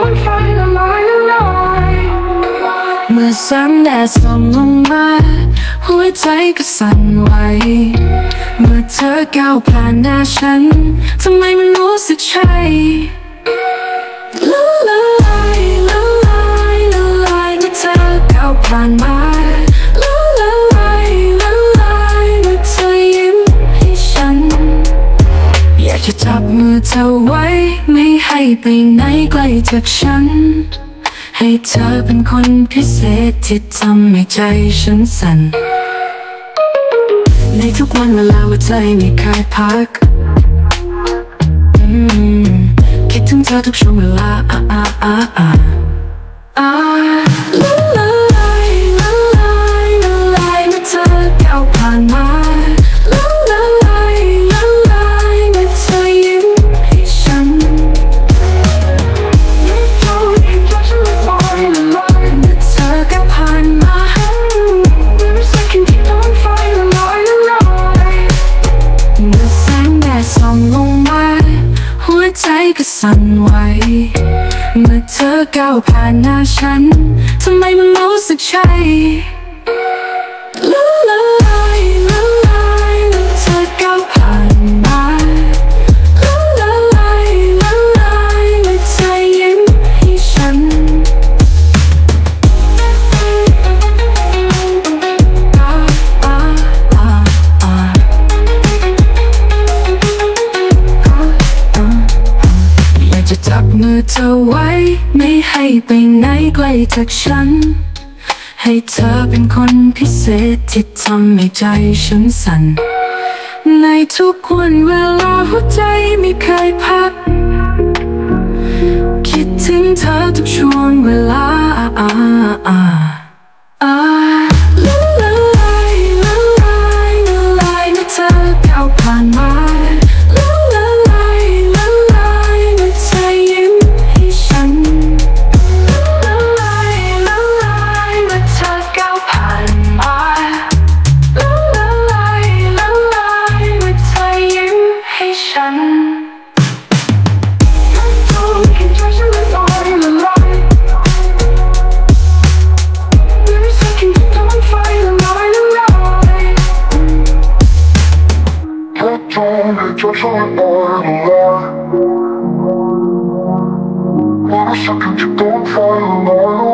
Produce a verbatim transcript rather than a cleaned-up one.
เมื่อแสงแดดส่องลงมาหัวใจก็สั่นไหวเมื่อเธอก้าวผ่านหน้าฉันทำไมมันรู้สึกใช่ละลายละลายละลายเมื่อเธอก้าวผ่านมาละละลายละลายเมื่อเธอยิ้มให้ฉันอยากจะจับมือเธอไว้ไม่ให้ไปไหนไกลจากฉันให้เธอเป็นคนพิเศษที่ทำให้ใจฉันสั่นในทุกวันเวลาว่าใจไม่เคยพักคิดถึงเธอทุกช่วงเวลาอ่าอ่าอ่าอ่าอ่าละลายละลายละลายเมื่อเธอก้าวผ่านมาละลายละลายเมื่อเธอยิ้มให้ฉันเมื่อเธอก้าวผ่านมาส่องลงมาหัวใจก็สั่นไหวเมื่อเธอก้าวผ่านหน้าฉันทำไมมันรู้สึกใช่ละลายละลายเมื่อเธอก้าวผ่านมาละลายละลายเมื่อเธอยิ้มให้ฉันจะจับมือเธอไว้ไม่ให้ไปไหนไกลจากฉันให้เธอเป็นคนพิเศษที่ทำให้ใจฉันสั่นในทุกวันเวลาหัวใจไม่เคยพักคิดถึงเธอทุกช่วงเวลาอ่าอ่าอ่าละลายละลายละลายเมื่อเธอก้าวผ่านมาWhat a second, you don't fall in love.